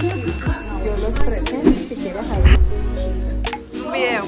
Yo los presento si quieres ahí. Es un video.